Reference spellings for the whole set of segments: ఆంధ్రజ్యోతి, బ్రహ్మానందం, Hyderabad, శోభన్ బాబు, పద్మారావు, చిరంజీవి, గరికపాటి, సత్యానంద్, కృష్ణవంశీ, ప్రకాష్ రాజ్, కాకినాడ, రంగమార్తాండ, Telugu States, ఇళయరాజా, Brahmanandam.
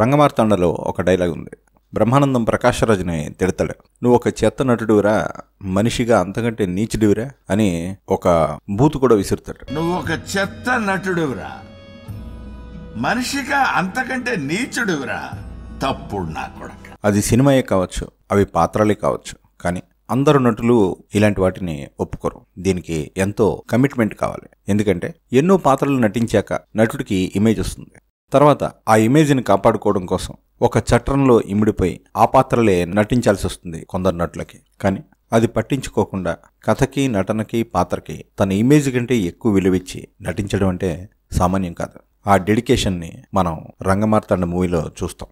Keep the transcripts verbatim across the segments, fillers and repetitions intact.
రంగమార్తాండలో ఒక డైలాగ్ ఉంది. బ్రహ్మానందం ప్రకాష్ రాజ్ని తిడతాడు, నువ్వు ఒక చెత్త నటుడురా, మనిషిగా అంతకంటే నీచుడివిరా అని ఒక బూతు కూడా విసురుతాడు. నువ్వు ఒక చెత్త నటుడురా, మనిషిగా అంతకంటే నీచుడివిరా, తప్పుడు నా కొడక. అది సినిమాయే కావచ్చు, అవి పాత్రలే కావచ్చు, కానీ అందరు నటులు ఇలాంటి వాటిని ఒప్పుకోరు. దీనికి ఎంతో కమిట్మెంట్ కావాలి. ఎందుకంటే ఎన్నో పాత్రలు నటించాక నటుడికి ఇమేజ్ వస్తుంది. తర్వాత ఆ ఇమేజ్ని కాపాడుకోవడం కోసం ఒక చట్రంలో ఇమిడిపోయి ఆ పాత్రలే నటించాల్సి వస్తుంది కొందరు నటులకి. కానీ అది పట్టించుకోకుండా కథకి, నటనకి, పాత్రకి తన ఇమేజ్ కంటే ఎక్కువ విలువిచ్చి నటించడం అంటే సామాన్యం కాదు. ఆ డెడికేషన్ని మనం రంగమార్తాండ మూవీలో చూస్తాం.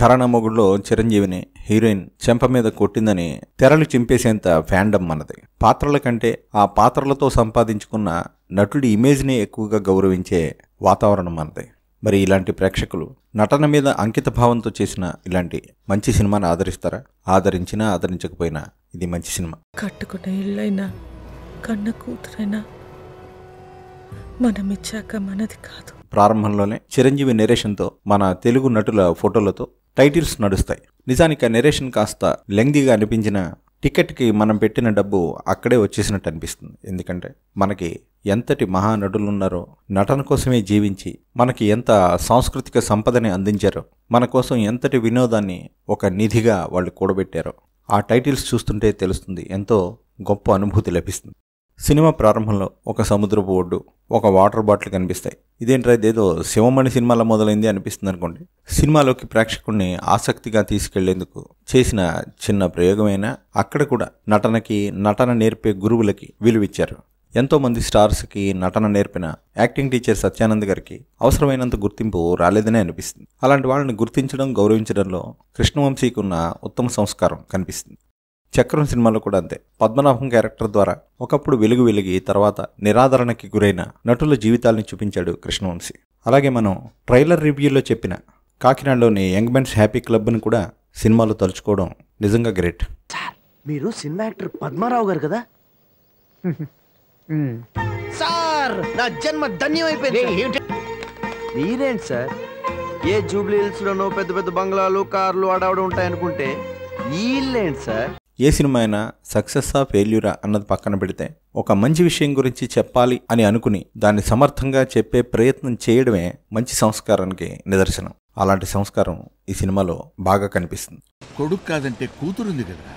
ఘరానా మొగుడులో చిరంజీవిని హీరోయిన్ చెంప మీద కొట్టిందని తెరలు చింపేసేంత ఫ్యాండమ్ మనది. పాత్రల కంటే ఆ పాత్రలతో సంపాదించుకున్న నటుడి ఇమేజ్ని ఎక్కువగా గౌరవించే వాతావరణం మనది. మరి ఇలాంటి ప్రేక్షకులు నటన మీద అంకిత భావంతో చేసిన ఇలాంటి మంచి సినిమాను ఆదరిస్తారా? ఆదరించినా ఆదరించకపోయినా ఇది మంచి సినిమా. కట్టుకున్న ఇల్లైనా, కన్న కూతురైనా మనమిచ్చాక మనది కాదు. ప్రారంభంలోనే చిరంజీవి నెరేషన్తో మన తెలుగు నటుల ఫోటోలతో టైటిల్స్ నడుస్తాయి. నిజానికి ఆ నెరేషన్ కాస్త లెంగ్దీగా అనిపించిన టికెట్కి మనం పెట్టిన డబ్బు అక్కడే వచ్చేసినట్టు అనిపిస్తుంది. ఎందుకంటే మనకి ఎంతటి మహానటులున్నారో, నటన కోసమే జీవించి మనకి ఎంత సాంస్కృతిక సంపదని అందించారో, మన కోసం ఎంతటి వినోదాన్ని ఒక నిధిగా వాళ్ళు కూడబెట్టారో ఆ టైటిల్స్ చూస్తుంటే తెలుస్తుంది. ఎంతో గొప్ప అనుభూతి లభిస్తుంది. సినిమా ప్రారంభంలో ఒక సముద్రపు ఒడ్డు, ఒక వాటర్ బాటిల్ కనిపిస్తాయి. ఇదేంట్రా, ఇదేదో శివమణి సినిమాలో మొదలైంది అనిపిస్తుంది అనుకోండి. సినిమాలోకి ప్రేక్షకుడిని ఆసక్తిగా తీసుకెళ్లేందుకు చేసిన చిన్న ప్రయోగమైనా అక్కడ కూడా నటనకి, నటన నేర్పే గురువులకి విలువిచ్చారు. ఎంతోమంది స్టార్స్కి, నటన నేర్పిన యాక్టింగ్ టీచర్ సత్యానంద్ గారికి అవసరమైనంత గుర్తింపు రాలేదనే అనిపిస్తుంది. అలాంటి వాళ్ళని గుర్తించడం, గౌరవించడంలో కృష్ణవంశీకి ఉన్న ఉత్తమ సంస్కారం కనిపిస్తుంది. చక్రం సినిమాలో కూడా అంతే. పద్మనాభం క్యారెక్టర్ ద్వారా ఒకప్పుడు వెలుగు వెలిగి తర్వాత నిరాదరణకి గురైన నటుల జీవితాలను చూపించాడు కృష్ణవంశీ. అలాగే మనం ట్రైలర్ రివ్యూలో చెప్పిన కాకినాడలోని యంగ్ మెన్స్ హ్యాపీ క్లబ్ని కూడా సినిమాలో తలుచుకోవడం నిజంగా గ్రేట్. మీరు సినిమా యాక్టర్ పద్మారావు గారు కదా సార్, నా జన్మ ధన్యమైపోయింది. మీరేంటి సార్, ఏ జూబ్లీ హిల్స్ లోనో పెద్ద పెద్ద బంగ్లాలు, కార్లు అడవడం ఉంటాయనుకుంటే వీళ్ళేంటి సార్? ఏ సినిమా అయినా సక్సెస్సా ఫెయిల్యూరా అన్నది పక్కన పెడితే ఒక మంచి విషయం గురించి చెప్పాలి అని అనుకుని దాన్ని సమర్థంగా చెప్పే ప్రయత్నం చేయడమే మంచి సంస్కారానికి నిదర్శనం. అలాంటి సంస్కారం ఈ సినిమాలో బాగా కనిపిస్తుంది. కొడుకు కాదంటే కూతురుంది కదా.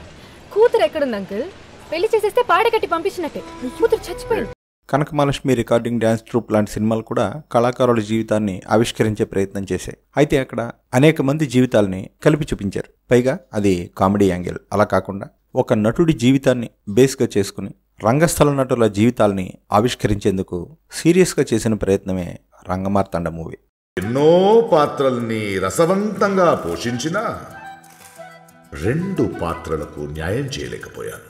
కూతురు ఎక్కడుంది అంకుల్? పెళ్లి చేసేస్తే పాడగట్టి పంపించినట్టే, కూతురు చచ్చిపోయింది. కనకమహాలక్ష్మి, రికార్డింగ్, డ్యాన్స్ ట్రూప్ లాంటి సినిమాలు కూడా కళాకారుల జీవితాన్ని ఆవిష్కరించే ప్రయత్నం చేశాయి. అయితే అక్కడ అనేక మంది జీవితాలని కలిపి చూపించారు. పైగా అది కామెడీ యాంగిల్. అలా కాకుండా ఒక నటుడి జీవితాన్ని బేస్గా చేసుకుని రంగస్థల నటుల జీవితాలని ఆవిష్కరించేందుకు సీరియస్గా చేసిన ప్రయత్నమే రంగమార్తాండ మూవీ. ఎన్నో పాత్రల్ని రసవంతంగా పోషించిన రెండు పాత్రలకు న్యాయం చేయలేకపోయాను.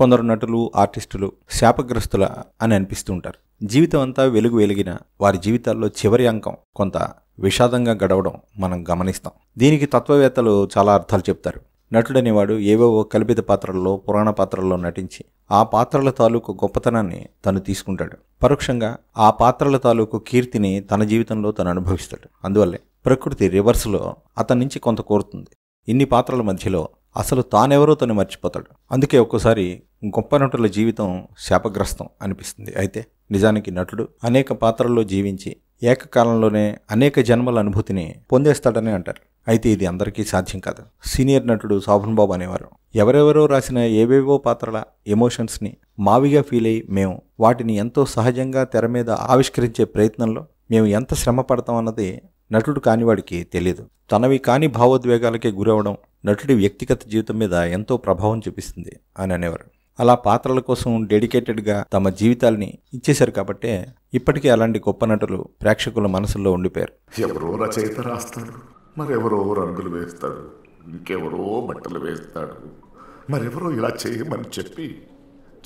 కొందరు నటులు, ఆర్టిస్టులు శాపగ్రస్తుల అని అనిపిస్తుంటారు. జీవితం అంతా వెలుగు వెలిగిన వారి జీవితాల్లో చివరి అంకం కొంత విషాదంగా గడవడం మనం గమనిస్తాం. దీనికి తత్వవేత్తలు చాలా అర్థాలు చెప్తారు. నటుడనేవాడు ఏవేవో కల్పిత పాత్రల్లో, పురాణ పాత్రల్లో నటించి ఆ పాత్రల తాలూకు గొప్పతనాన్ని తను తీసుకుంటాడు. పరోక్షంగా ఆ పాత్రల తాలూకు కీర్తిని తన జీవితంలో తను అనుభవిస్తాడు. అందువల్లే ప్రకృతి రివర్స్లో అతని నుంచి కొంత కోరుతుంది. ఇన్ని పాత్రల మధ్యలో అసలు తానెవరో తను మర్చిపోతాడు. అందుకే ఒక్కోసారి గొప్ప నటుల జీవితం శాపగ్రస్తం అనిపిస్తుంది. అయితే నిజానికి నటుడు అనేక పాత్రల్లో జీవించి ఏకకాలంలోనే అనేక జన్మల అనుభూతిని పొందేస్తాడని అంటారు. అయితే ఇది అందరికీ సాధ్యం కాదు. సీనియర్ నటుడు శోభన్ బాబు అనేవారు ఎవరెవరో రాసిన ఏవేవో పాత్రల ఎమోషన్స్ని మావిగా ఫీల్ అయ్యి మేము వాటిని ఎంతో సహజంగా తెర మీద ఆవిష్కరించే ప్రయత్నంలో మేము ఎంత శ్రమ పడతాం అన్నది నటుడు కానివాడికి తెలియదు. తనవి కాని భావోద్వేగాలకే గురవడం నటుడి వ్యక్తిగత జీవితం మీద ఎంతో ప్రభావం చూపిస్తుంది అని అనేవారు. అలా పాత్రల కోసం డెడికేటెడ్గా తమ జీవితాల్ని ఇచ్చేశారు కాబట్టే ఇప్పటికీ అలాంటి గొప్ప నటులు ప్రేక్షకుల మనసుల్లో ఉండిపోయారు. ఎవరో రచయిత రాస్తాడు, మరెవరో రంగులు వేస్తాడు, ఇంకెవరో బట్టలు వేస్తాడు, మరెవరో ఇలా చేయమని చెప్పి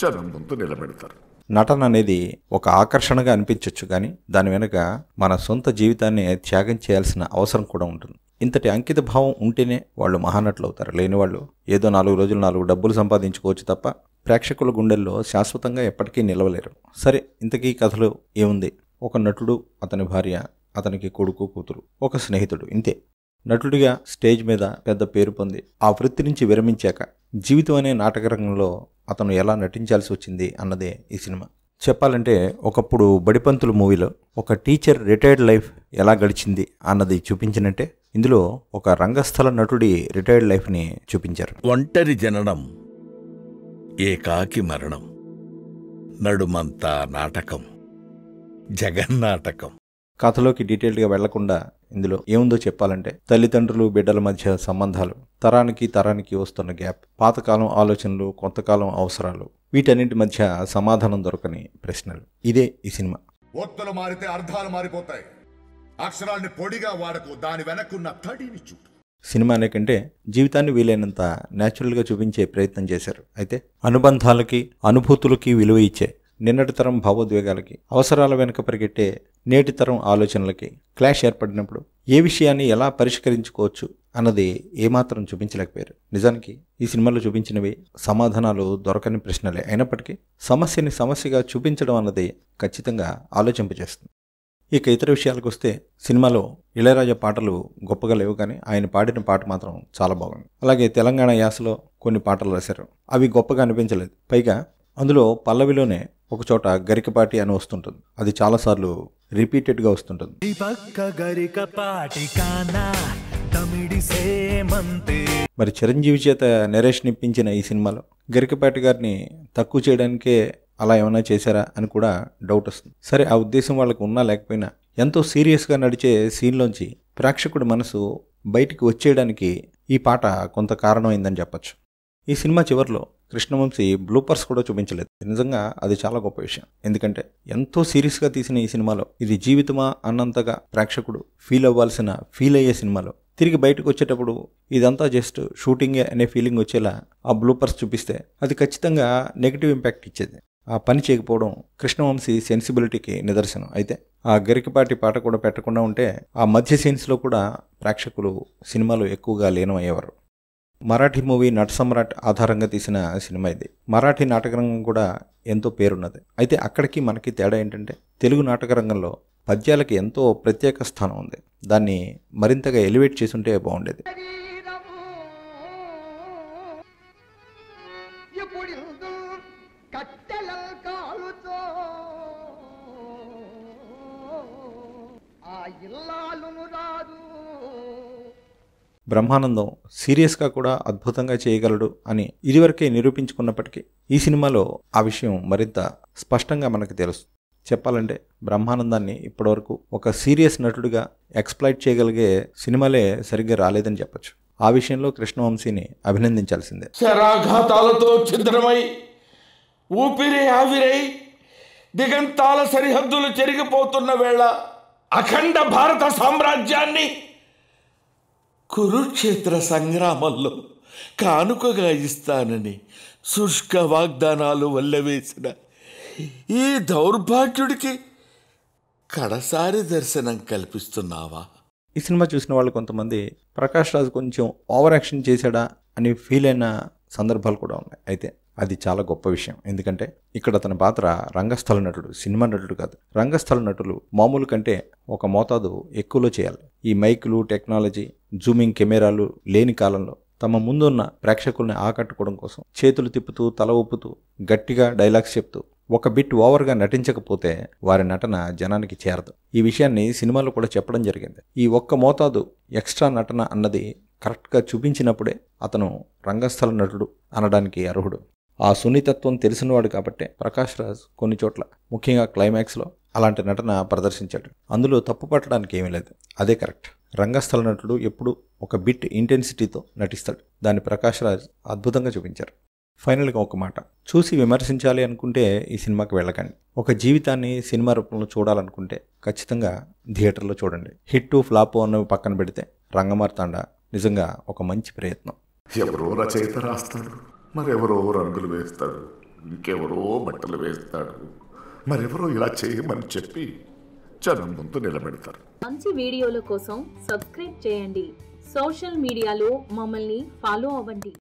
జనం ముందు నిలబెడతారు. నటన అనేది ఒక ఆకర్షణగా అనిపించవచ్చు, కానీ దాని వెనుక మన సొంత జీవితాన్ని త్యాగం చేయాల్సిన అవసరం కూడా ఉంటుంది. ఇంతటి అంకిత భావం ఉంటేనే వాళ్ళు మహానటులు అవుతారు. లేని వాళ్ళు ఏదో నాలుగు రోజులు నాలుగు డబ్బులు సంపాదించుకోవచ్చు తప్ప ప్రేక్షకుల గుండెల్లో శాశ్వతంగా ఎప్పటికీ నిలవలేరు. సరే, ఇంతకీ కథలో ఏముంది? ఒక నటుడు, అతని భార్య, అతనికి కొడుకు కూతురు ఒక స్నేహితుడు ఇంతే. నటుడిగా స్టేజ్ మీద పెద్ద పేరు పొంది ఆ వృత్తి నుంచి విరమించాక జీవితం అనే నాటక రంగంలో అతను ఎలా నటించాల్సి వచ్చింది అన్నదే ఈ సినిమా. చెప్పాలంటే ఒకప్పుడు బడిపంతులు మూవీలో ఒక టీచర్ రిటైర్డ్ లైఫ్ ఎలా గడిచింది అన్నది చూపించినట్టే ఇందులో ఒక రంగస్థల నటుడి రిటైర్డ్ లైఫ్ని చూపించారు. ఒంటరి జననం, ఏకాకి మరణం, నడుమంతా నాటకం, జగన్నాటకం. కథలోకి డీటెయిల్డ్గా వెళ్లకుండా ఇందులో ఏముందో చెప్పాలంటే తల్లిదండ్రులు బిడ్డల మధ్య సంబంధాలు, తరానికి తరానికి వస్తున్న గ్యాప్, పాతకాలం ఆలోచనలు, కొంతకాలం అవసరాలు, వీటన్నింటి మధ్య సమాధానం దొరకని ప్రశ్నలు. ఇదే ఈ సినిమా. ఒత్తులు మారితే అర్థాలు మారిపోతాయి. అక్షరాల్ని పొడిగా వాడకు, దాని వెనకున్న తడిని చూడు. సినిమా అనే కంటే జీవితాన్ని వీలైనంత న్యాచురల్గా చూపించే ప్రయత్నం చేశారు. అయితే అనుబంధాలకి, అనుభూతులకి విలువ ఇచ్చే నిన్నటి తరం భావోద్వేగాలకి, అవసరాల వెనుక పరిగెట్టే నేటి తరం ఆలోచనలకి క్లాష్ ఏర్పడినప్పుడు ఏ విషయాన్ని ఎలా పరిష్కరించుకోవచ్చు అన్నది ఏమాత్రం చూపించలేకపోయారు. నిజానికి ఈ సినిమాలో చూపించినవి సమాధానాలు దొరకని ప్రశ్నలే. అయినప్పటికీ సమస్యని సమస్యగా చూపించడం అన్నది ఖచ్చితంగా ఆలోచింపజేస్తుంది. ఇక ఇతర విషయాలకు వస్తే సినిమాలో ఇళయరాజా పాటలు గొప్పగా లేవు, కానీ ఆయన పాడిన పాట మాత్రం చాలా బాగుంది. అలాగే తెలంగాణ యాసలో కొన్ని పాటలు రాశారు, అవి గొప్పగా అనిపించలేదు. పైగా అందులో పల్లవిలోనే ఒకచోట గరికపాటి అని వస్తుంటుంది, అది చాలాసార్లు రిపీటెడ్గా వస్తుంటుంది. మరి చిరంజీవి చేత నరేషన్ ఇప్పించిన ఈ సినిమాలో గరికపాటి గారిని తక్కువ చేయడానికే అలా ఏమైనా చేశారా అని కూడా డౌట్ వస్తుంది. సరే, ఆ ఉద్దేశం వాళ్ళకు ఉన్నా లేకపోయినా ఎంతో సీరియస్గా నడిచే సీన్లోంచి ప్రేక్షకుడి మనసు బయటికి వచ్చేయడానికి ఈ పాట కొంత కారణమైందని చెప్పచ్చు. ఈ సినిమా చివరిలో కృష్ణవంశీ బ్లూపర్స్ కూడా చూపించలేదు. నిజంగా అది చాలా గొప్ప విషయం. ఎందుకంటే ఎంతో సీరియస్గా తీసిన ఈ సినిమాలో, ఇది జీవితమా అన్నంతగా ప్రేక్షకుడు ఫీల్ అవ్వాల్సిన ఫీల్ అయ్యే సినిమాలో తిరిగి బయటకు వచ్చేటప్పుడు ఇదంతా జస్ట్ షూటింగే అనే ఫీలింగ్ వచ్చేలా ఆ బ్లూపర్స్ చూపిస్తే అది ఖచ్చితంగా నెగిటివ్ ఇంపాక్ట్ ఇచ్చేది. ఆ పని చేయకపోవడం కృష్ణవంశీ సెన్సిబిలిటీకి నిదర్శనం. అయితే ఆ గరికపాటి పాట కూడా పెట్టకుండా ఉంటే ఆ మధ్య సీన్స్లో కూడా ప్రేక్షకులు సినిమాలో ఎక్కువగా లీనం అయ్యేవారు. మరాఠీ మూవీ నట సమ్రాట్ ఆధారంగా తీసిన సినిమా ఇది. మరాఠీ నాటకరంగం కూడా ఎంతో పేరున్నది. అయితే అక్కడికి మనకి తేడా ఏంటంటే తెలుగు నాటకరంగంలో పద్యాలకి ఎంతో ప్రత్యేక స్థానం ఉంది. దాన్ని మరింతగా ఎలివేట్ చేసుంటే బాగుండేది. బ్రహ్మానందం సీరియస్గా కూడా అద్భుతంగా చేయగలడు అని ఇదివరకే నిరూపించుకున్నప్పటికీ ఈ సినిమాలో ఆ విషయం మరింత స్పష్టంగా మనకు తెలుస్తుంది. చెప్పాలంటే బ్రహ్మానందాన్ని ఇప్పటివరకు ఒక సీరియస్ నటుడిగా ఎక్స్‌ప్లాయిట్ చేయగలిగే సినిమాలే సరిగ్గా రాలేదని చెప్పచ్చు. ఆ విషయంలో కృష్ణవంశీని అభినందించాల్సిందే. శరాఘాతాలతో ఛిద్రమై ఊపిరి ఆవిరై దిగంతాల సరిహద్దులు చెరిగిపోతున్న వేళ అఖండ భారత సామ్రాజ్యాన్ని కురుక్షేత్ర సంగ్రామంలో కానుకగా ఇస్తానని శుష్క వాగ్దానాలు వల్లవేసిన ఈ దౌర్భాగ్యుడికి కడసారి దర్శనం కల్పిస్తున్నావా? ఈ సినిమా చూసిన వాళ్ళు కొంతమంది ప్రకాష్ రాజ్ కొంచెం ఓవర్ యాక్షన్ చేశాడా అని ఫీల్ అయిన సందర్భాలు కూడా ఉన్నాయి. అయితే అది చాలా గొప్ప విషయం. ఎందుకంటే ఇక్కడ అతని పాత్ర రంగస్థల నటుడు, సినిమా నటుడు కాదు. రంగస్థల నటులు మామూలు కంటే ఒక మోతాదు ఎక్కువలో చేయాలి. ఈ మైకులు, టెక్నాలజీ, జూమింగ్ కెమెరాలు లేని కాలంలో తమ ముందున్న ప్రేక్షకుల్ని ఆకట్టుకోవడం కోసం చేతులు తిప్పుతూ, తల ఊపుతూ, గట్టిగా డైలాగ్స్ చెప్తూ ఒక బిట్ ఓవర్గా నటించకపోతే వారి నటన జనానికి చేరదు. ఈ విషయాన్ని సినిమాలో కూడా చెప్పడం జరిగింది. ఈ ఒక్క మోతాదు ఎక్స్ట్రా నటన అన్నది కరెక్ట్గా చూపించినప్పుడే అతను రంగస్థల నటుడు అనడానికి అర్హుడు. ఆ సున్నితత్వం తెలిసినవాడు కాబట్టే ప్రకాష్ రాజ్ కొన్ని చోట్ల, ముఖ్యంగా క్లైమాక్స్లో అలాంటి నటన ప్రదర్శించాడు. అందులో తప్పు పట్టడానికి ఏమీ లేదు, అదే కరెక్ట్. రంగస్థల నటుడు ఎప్పుడు ఒక బిట్ ఇంటెన్సిటీతో నటిస్తాడు. దాన్ని ప్రకాష్ రాజ్ అద్భుతంగా చూపించారు. ఫైనల్గా ఒక మాట, చూసి విమర్శించాలి అనుకుంటే ఈ సినిమాకి వెళ్ళకండి. ఒక జీవితాన్ని సినిమా రూపంలో చూడాలనుకుంటే ఖచ్చితంగా థియేటర్లో చూడండి. హిట్టు ఫ్లాపు అన్నవి పక్కన పెడితే రంగమార్తాండ నిజంగా ఒక మంచి ప్రయత్నం. ఎవరో రచయిత రాస్తాడు, మరెవరో రంగులు వేస్తాడు, ఇంకెవరో బట్టలు వేస్తాడు, మరెవరో ఇలా చేయమని చెప్పి జనం ముందు నిలబెడతారు. మంచి వీడియోల కోసం సబ్స్క్రైబ్ చేయండి. సోషల్ మీడియాలో మమ్మల్ని ఫాలో అవ్వండి.